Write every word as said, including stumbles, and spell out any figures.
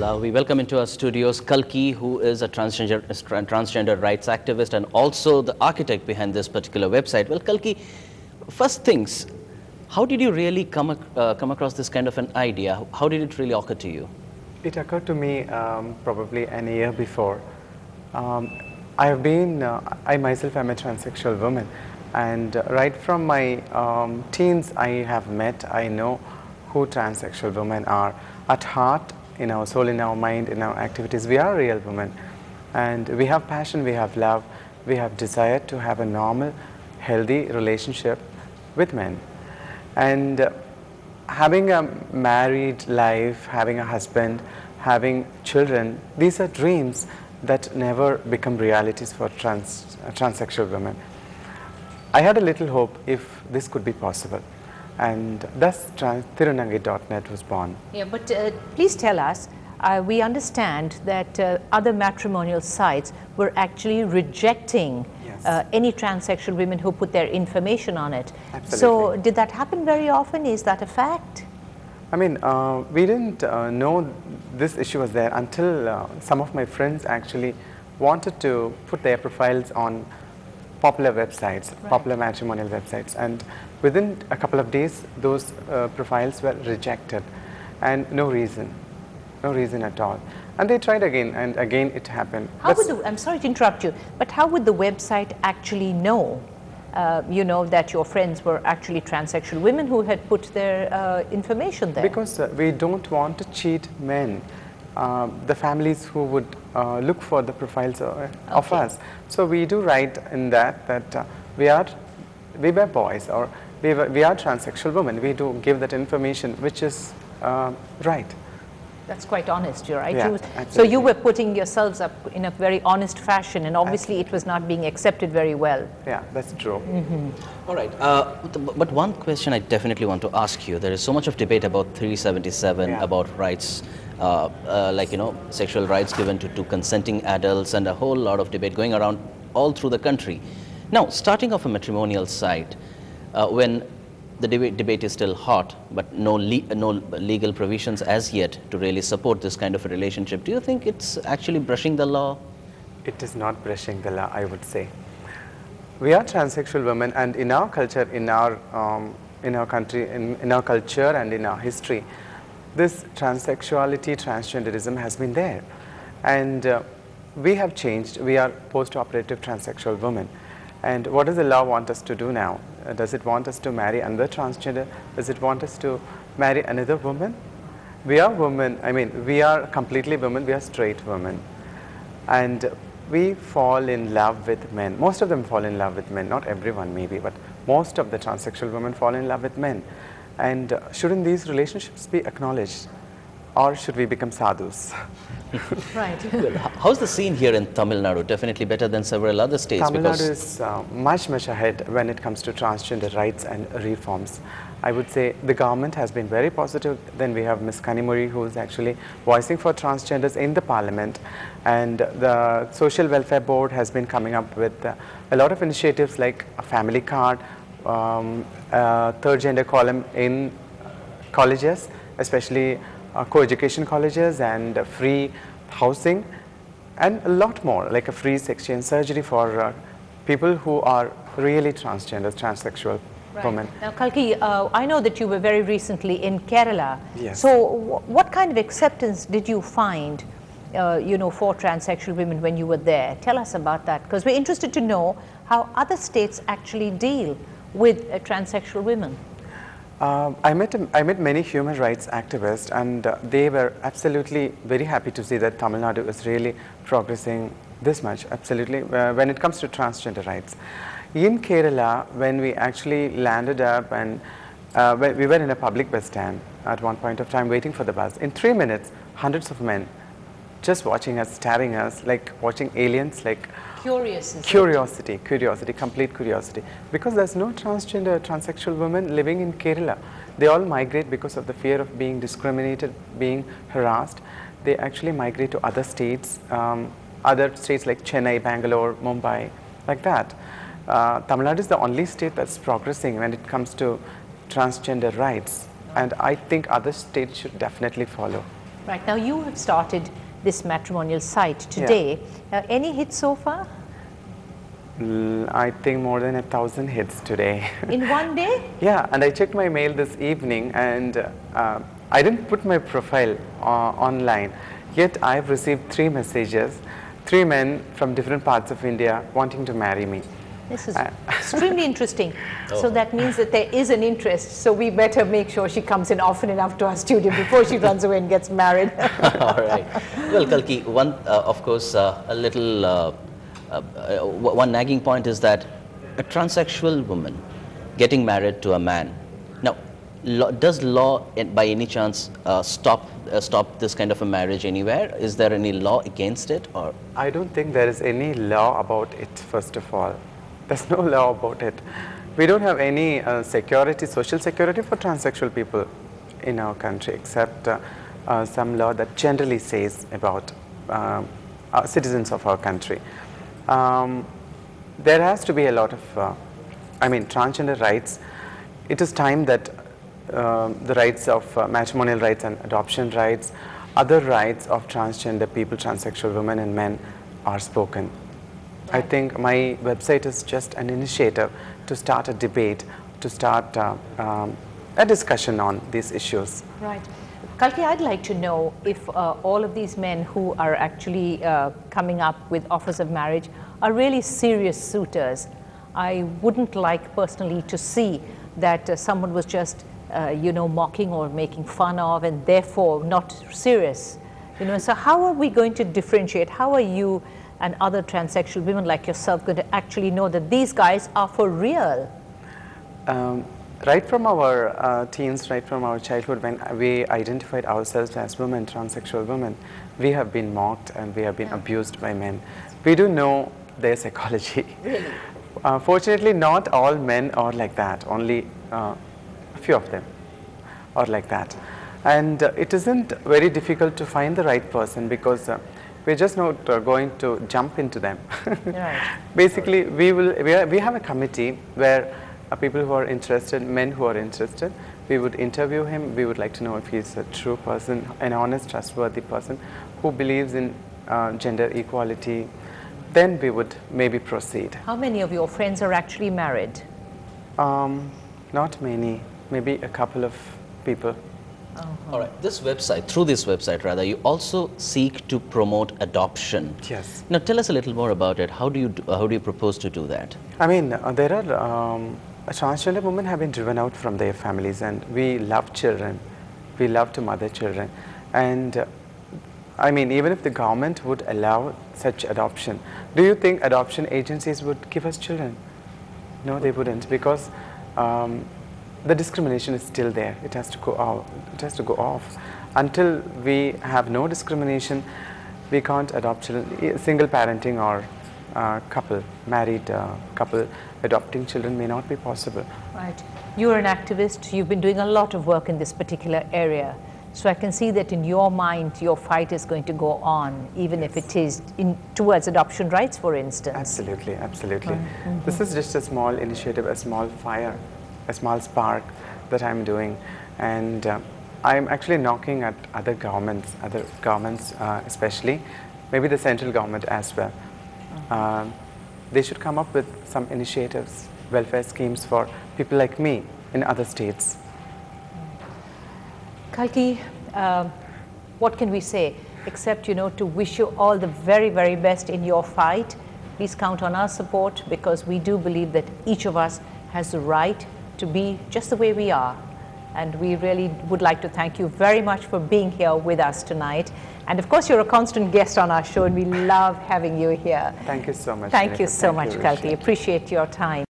Alhamdulillah, we welcome into our studios Kalki, who is a transgender, transgender rights activist and also the architect behind this particular website. Well, Kalki, first things, how did you really come, uh, come across this kind of an idea? How did it really occur to you? It occurred to me um, probably an year before. Um, I have been, uh, I myself am a transsexual woman, and right from my um, teens I have met, I know who transsexual women are. At heart, in our soul, in our mind, in our activities, we are real women, and we have passion, we have love, we have desire to have a normal, healthy relationship with men. And uh, having a married life, having a husband, having children, these are dreams that never become realities for trans, uh, transsexual women. I had a little hope if this could be possible. And thus Thirunangai dot net was born. Yeah, but uh, please tell us, uh, we understand that uh, other matrimonial sites were actually rejecting yes. uh, any transsexual women who put their information on it. Absolutely. So did that happen very often? Is that a fact? I mean, uh, we didn't uh, know this issue was there until uh, some of my friends actually wanted to put their profiles on popular websites, right. popular matrimonial websites, and within a couple of days those uh, profiles were rejected, and no reason, no reason at all. And they tried again and again it happened. How would the, I'm sorry to interrupt you, but how would the website actually know, uh, you know, that your friends were actually transsexual women who had put their uh, information there? Because uh, we don't want to cheat men. Uh, the families who would uh, look for the profiles uh, okay. of us. So we do write in that that uh, we are, we were boys or we, were, we are transsexual women. We do give that information which is uh, right. That's quite honest, you're right. Yeah, you, so you were putting yourselves up in a very honest fashion, and obviously absolutely. It was not being accepted very well. Yeah, that's true. Mm-hmm. All right, uh, but one question I definitely want to ask you. There is so much of debate about three seventy-seven, yeah. about rights, uh, uh, like, you know, sexual rights given to, to consenting adults, and a whole lot of debate going around all through the country. Now, starting off a matrimonial site, uh, when the debate, debate is still hot, but no, le no legal provisions as yet to really support this kind of a relationship. Do you think it's actually brushing the law? It is not brushing the law, I would say. We are transsexual women, and in our culture, in our, um, in our country, in, in our culture and in our history, this transsexuality, transgenderism has been there. And uh, we have changed. We are post-operative transsexual women. And what does the law want us to do now? Does it want us to marry another transgender? Does it want us to marry another woman? We are women, I mean, we are completely women, we are straight women. And we fall in love with men. Most of them fall in love with men, not everyone maybe, but most of the transsexual women fall in love with men. And uh, shouldn't these relationships be acknowledged? Or should we become sadhus? Right. How's the scene here in Tamil Nadu? Definitely better than several other states. Tamil Nadu is uh, much, much ahead when it comes to transgender rights and reforms. I would say the government has been very positive. Then we have Miz Kanimuri, who is actually voicing for transgenders in the parliament. And the Social Welfare Board has been coming up with uh, a lot of initiatives like a family card, um, a third gender column in colleges, especially Uh, co-education colleges, and uh, free housing, and a lot more, like a free sex change surgery for uh, people who are really transgender, transsexual right. women. Now Kalki, uh, I know that you were very recently in Kerala. Yes. So w what kind of acceptance did you find, uh, you know, for transsexual women when you were there? Tell us about that, because we're interested to know how other states actually deal with uh, transsexual women. Uh, I, met, I met many human rights activists, and uh, they were absolutely very happy to see that Tamil Nadu is really progressing this much, absolutely, uh, when it comes to transgender rights. In Kerala, when we actually landed up, and uh, we were in a public bus stand at one point of time waiting for the bus, in three minutes, hundreds of men just watching us, staring us, like watching aliens, like Curious, curiosity, it? curiosity, complete curiosity. Because there's no transgender, transsexual women living in Kerala. They all migrate because of the fear of being discriminated, being harassed. They actually migrate to other states, um, other states like Chennai, Bangalore, Mumbai, like that. Uh, Tamil Nadu is the only state that's progressing when it comes to transgender rights. And I think other states should definitely follow. Right. Now you have started this matrimonial site today. Yeah. Uh, any hits so far? I think more than a thousand hits today. In one day? Yeah, and I checked my mail this evening, and uh, I didn't put my profile uh, online. Yet I have received three messages, three men from different parts of India wanting to marry me. This is uh, extremely interesting. Oh. So that means that there is an interest. So we better make sure she comes in often enough to our studio before she runs away and gets married. All right. Well, Kalki, one uh, of course uh, a little. Uh, Uh, uh, one nagging point is that a transsexual woman getting married to a man. Now, law, does law in, by any chance uh, stop uh, stop this kind of a marriage anywhere? Is there any law against it? Or I don't think there is any law about it. First of all, there's no law about it. We don't have any uh, security, social security for transsexual people in our country, except uh, uh, some law that generally says about uh, uh, citizens of our country. Um, there has to be a lot of, uh, I mean, transgender rights. It is time that uh, the rights of uh, matrimonial rights and adoption rights, other rights of transgender people, transsexual women and men are spoken. I think my website is just an initiative to start a debate, to start uh, um, a discussion on these issues. Right. Kalki, I'd like to know if uh, all of these men who are actually uh, coming up with offers of marriage are really serious suitors. I wouldn't like personally to see that uh, someone was just, uh, you know, mocking or making fun of and therefore not serious. You know, so how are we going to differentiate? How are you and other transsexual women like yourself going to actually know that these guys are for real? Um. Right from our uh, teens, right from our childhood, when we identified ourselves as women, transsexual women, we have been mocked and we have been yeah. abused by men. We do know their psychology. Really? Uh, fortunately, not all men are like that. Only uh, a few of them are like that. And uh, it isn't very difficult to find the right person because uh, we're just not uh, going to jump into them. Right. Basically, we, will, we, are, we have a committee where people who are interested, men who are interested, we would interview him. We would like to know if he's a true person, an honest, trustworthy person who believes in uh, gender equality. Then we would maybe proceed. How many of your friends are actually married? Um, not many, maybe a couple of people. Uh-huh. All right. This website, through this website rather, you also seek to promote adoption. Yes. Now tell us a little more about it. How do you, do, how do you propose to do that? I mean, uh, there are... Um, Transgender women have been driven out from their families, and we love children. We love to mother children. And uh, I mean, even if the government would allow such adoption, do you think adoption agencies would give us children? No, they wouldn't, because um, the discrimination is still there. It has to go off. It has to go off. Until we have no discrimination, we can't adopt children, single parenting or Uh, couple, married uh, couple, adopting children may not be possible. Right. You're an activist. You've been doing a lot of work in this particular area. So I can see that in your mind, your fight is going to go on, even yes. if it is in, towards adoption rights, for instance. Absolutely, absolutely. Mm-hmm. This is just a small initiative, a small fire, a small spark that I'm doing. And uh, I'm actually knocking at other governments, other governments uh, especially, maybe the central government as well. Uh, they should come up with some initiatives, welfare schemes for people like me in other states. Kalki, uh, what can we say except, you know, to wish you all the very, very best in your fight. Please count on our support because we do believe that each of us has the right to be just the way we are. And we really would like to thank you very much for being here with us tonight. And of course, you're a constant guest on our show, and we love having you here. Thank you so much. Thank Jennifer. you so thank much, Kalki. Appreciate your time.